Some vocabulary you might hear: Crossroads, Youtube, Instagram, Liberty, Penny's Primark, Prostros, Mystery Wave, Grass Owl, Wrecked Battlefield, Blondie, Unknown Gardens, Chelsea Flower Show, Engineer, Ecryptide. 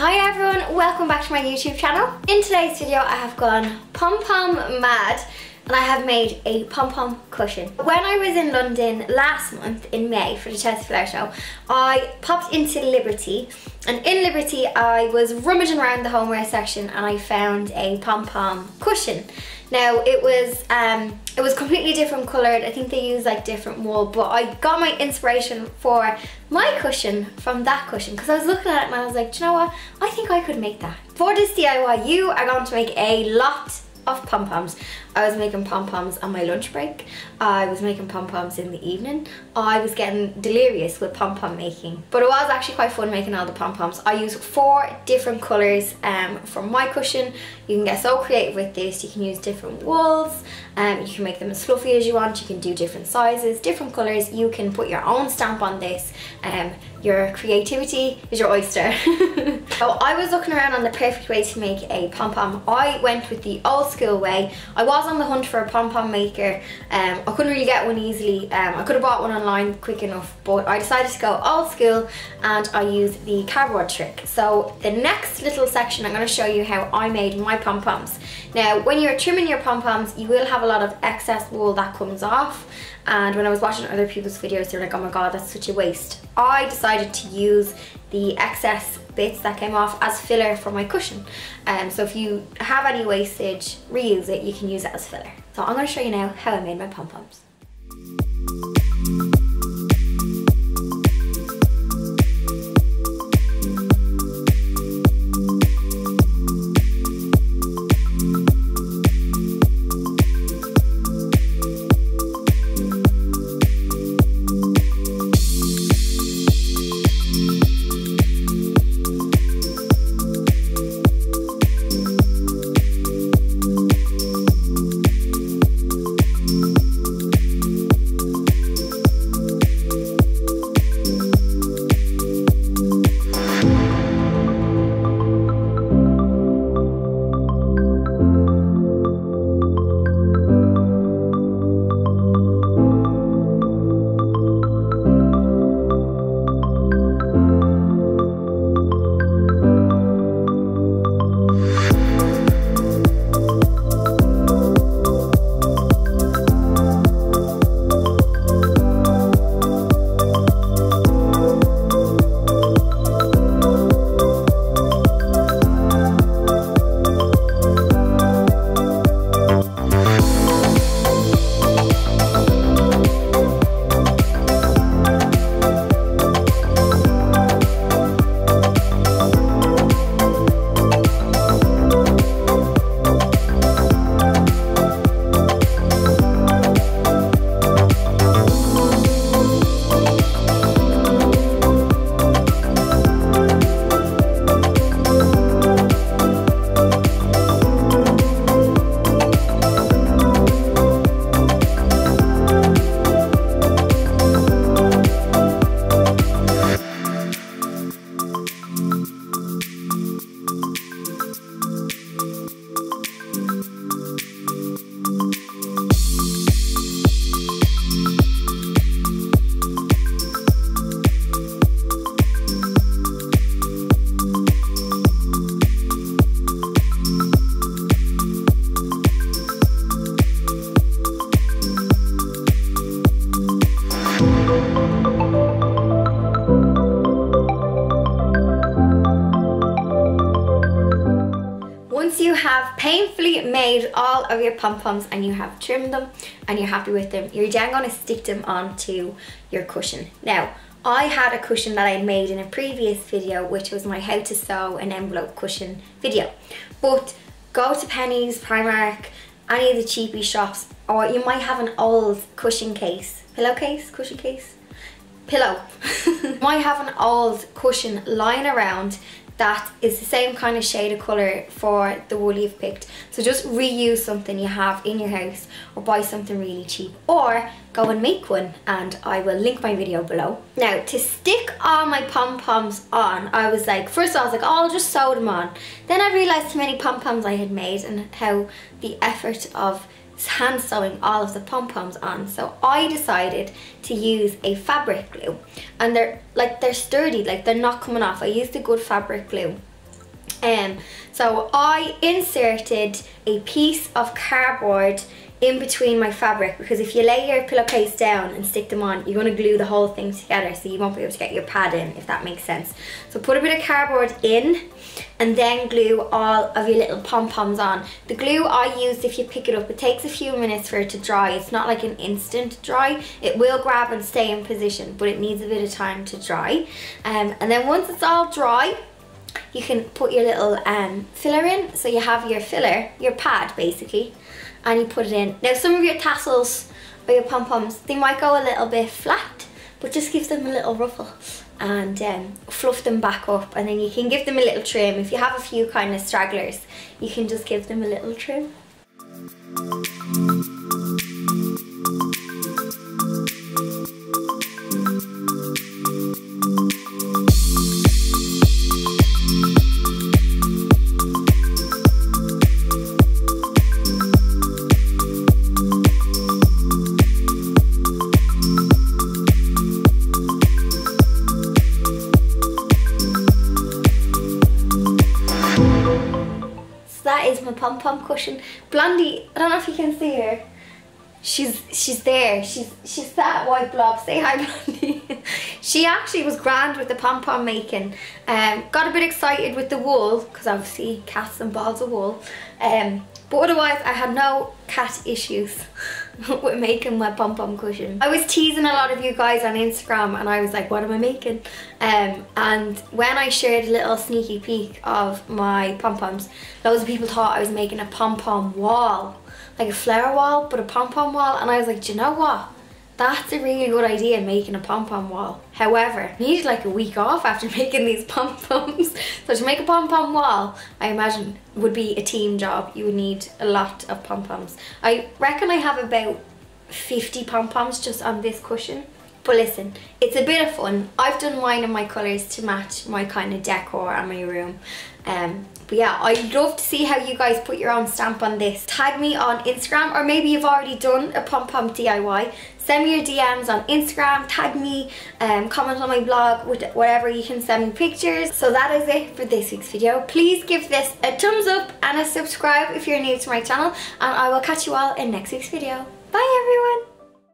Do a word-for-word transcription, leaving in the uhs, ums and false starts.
Hi everyone, welcome back to my YouTube channel. In today's video I have gone pom-pom mad and I have made a pom-pom cushion. When I was in London last month in May for the Chelsea Flower Show, I popped into Liberty, and in Liberty I was rummaging around the homeware section and I found a pom-pom cushion. Now it was um, it was completely different coloured. I think they used like different wool, but I got my inspiration for my cushion from that cushion because I was looking at it and I was like, do you know what? I think I could make that. For this D I Y, you are going to make a lot of pom-poms. I was making pom-poms on my lunch break. I was making pom-poms in the evening. I was getting delirious with pom-pom making. But it was actually quite fun making all the pom-poms. I used four different colours um, from my cushion. You can get so creative with this. You can use different wools. Um, you can make them as fluffy as you want. You can do different sizes, different colours. You can put your own stamp on this. Um, your creativity is your oyster. So I was looking around on the perfect way to make a pom-pom. I went with the old school way. I was on the hunt for a pom-pom maker. um, I couldn't really get one easily. um, I could have bought one online quick enough, but I decided to go old school and I used the cardboard trick. So the next little section I'm going to show you how I made my pom-poms. Now when you're trimming your pom-poms you will have a lot of excess wool that comes off, and when I was watching other people's videos they were like, oh my god, that's such a waste. I decided to use the excess bits that came off as filler for my cushion. Um, so if you have any wastage, reuse it, you can use it as filler. So I'm going to show you now how I made my pom-poms. Once you have painfully made all of your pom-poms and you have trimmed them and you're happy with them, you're then going to stick them onto your cushion. Now, I had a cushion that I made in a previous video, which was my how to sew an envelope cushion video. But go to Penny's, Primark, any of the cheapy shops, or you might have an old cushion case, pillowcase, cushion case, pillow. You might have an old cushion lying around that is the same kind of shade of colour for the wool you've picked. So just reuse something you have in your house or buy something really cheap or go and make one, and I will link my video below. Now to stick all my pom-poms on, I was like, first I was like, oh, I'll just sew them on. Then I realised how many pom-poms I had made and how the effort of hand sewing all of the pom-poms on, so I decided to use a fabric glue, and they're like they're sturdy, like they're not coming off. I used a good fabric glue Um, so I inserted a piece of cardboard in between my fabric, because if you lay your pillowcase down and stick them on, you're going to glue the whole thing together, so you won't be able to get your pad in, if that makes sense. So put a bit of cardboard in and then glue all of your little pom-poms on. The glue I used, if you pick it up, it takes a few minutes for it to dry. It's not like an instant dry. It will grab and stay in position, but it needs a bit of time to dry. Um, and then once it's all dry, you can put your little um, filler in. So you have your filler, your pad basically, and you put it in. Now some of your tassels or your pom-poms, they might go a little bit flat, but just give them a little ruffle and um, fluff them back up, and then you can give them a little trim. If you have a few kind of stragglers, you can just give them a little trim. Pom-pom cushion. Blondie, I don't know if you can see her. She's she's there. She's she's that white blob. Say hi, Blondie. She actually was grand with the pom-pom making. Um, got a bit excited with the wool, because obviously cats and balls of wool. Um, but otherwise I had no cat issues with making my pom-pom cushion. I was teasing a lot of you guys on Instagram, and I was like, what am I making? Um, and when I shared a little sneaky peek of my pom-poms, loads of people thought I was making a pom-pom wall. Like a flower wall, but a pom-pom wall. And I was like, do you know what? That's a really good idea, making a pom-pom wall. However, I needed like a week off after making these pom-poms. So to make a pom-pom wall, I imagine, would be a team job. You would need a lot of pom-poms. I reckon I have about fifty pom-poms just on this cushion. But listen, it's a bit of fun. I've done mine and my colours to match my kind of decor and my room. Um, but yeah, I'd love to see how you guys put your own stamp on this. Tag me on Instagram, or maybe you've already done a pom-pom D I Y. Send me your D Ms on Instagram, tag me, um, comment on my blog, whatever. You can send me pictures. So that is it for this week's video. Please give this a thumbs up and a subscribe if you're new to my channel. And I will catch you all in next week's video. Bye everyone!